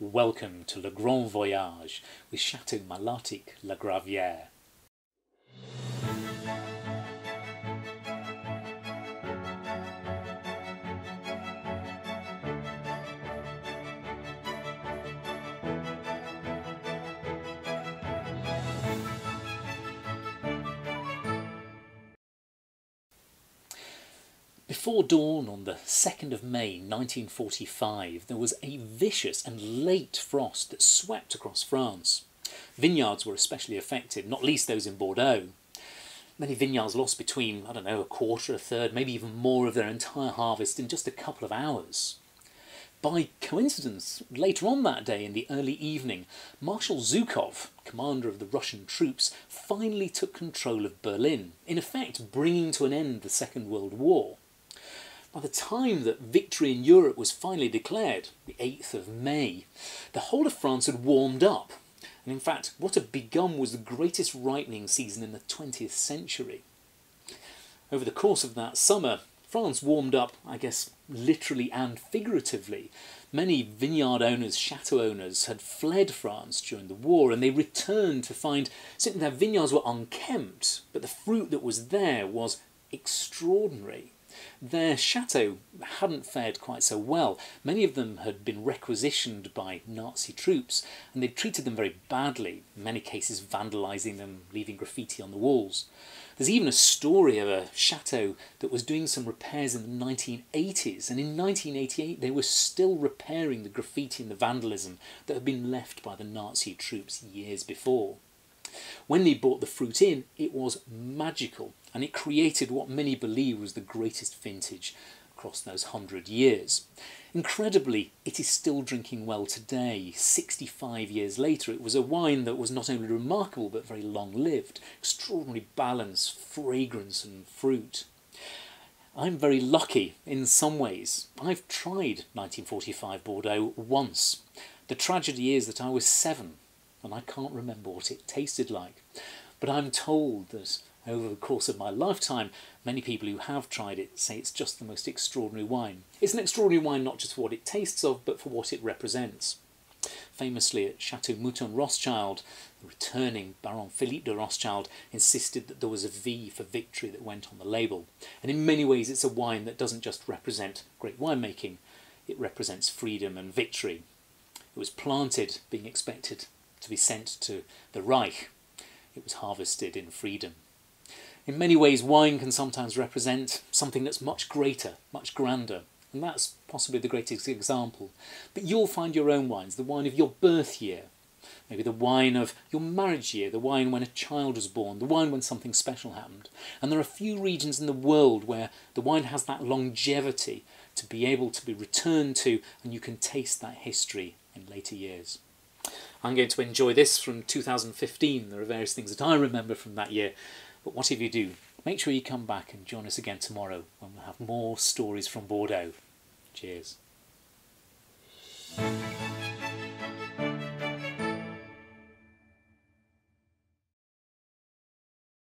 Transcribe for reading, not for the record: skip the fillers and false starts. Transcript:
Welcome to Le Grand Voyage with Chateau Malartic-Lagravière. Before dawn on the 2nd of May 1945, there was a vicious and late frost that swept across France. Vineyards were especially affected, not least those in Bordeaux. Many vineyards lost between, I don't know, a quarter, a third, maybe even more of their entire harvest in just a couple of hours. By coincidence, later on that day in the early evening, Marshal Zhukov, commander of the Russian troops, finally took control of Berlin, in effect bringing to an end the Second World War. By the time that victory in Europe was finally declared, the 8th of May, the whole of France had warmed up, and in fact what had begun was the greatest ripening season in the 20th century. Over the course of that summer, France warmed up, I guess, literally and figuratively. Many vineyard owners, chateau owners, had fled France during the war, and they returned to find simply their vineyards were unkempt, but the fruit that was there was extraordinary. Their chateaux hadn't fared quite so well. Many of them had been requisitioned by Nazi troops, and they'd treated them very badly, in many cases vandalising them, leaving graffiti on the walls. There's even a story of a chateau that was doing some repairs in the 1980s, and in 1988 they were still repairing the graffiti and the vandalism that had been left by the Nazi troops years before. When they brought the fruit in, it was magical, and it created what many believe was the greatest vintage across those 100 years. Incredibly, it is still drinking well today. 65 years later, it was a wine that was not only remarkable but very long-lived. Extraordinary balance, fragrance and fruit. I'm very lucky in some ways. I've tried 1945 Bordeaux once. The tragedy is that I was 7. And I can't remember what it tasted like. But I'm told that over the course of my lifetime, many people who have tried it say it's just the most extraordinary wine. It's an extraordinary wine not just for what it tastes of, but for what it represents. Famously at Chateau Mouton Rothschild, the returning Baron Philippe de Rothschild insisted that there was a V for victory that went on the label. And in many ways it's a wine that doesn't just represent great winemaking, it represents freedom and victory. It was planted being expected to be sent to the Reich. It was harvested in freedom. In many ways, wine can sometimes represent something that's much greater, much grander, and that's possibly the greatest example. But you'll find your own wines, the wine of your birth year, maybe the wine of your marriage year, the wine when a child was born, the wine when something special happened. And there are few regions in the world where the wine has that longevity to be able to be returned to, and you can taste that history in later years. I'm going to enjoy this from 2015. There are various things that I remember from that year. But whatever you do, make sure you come back and join us again tomorrow when we'll have more stories from Bordeaux. Cheers.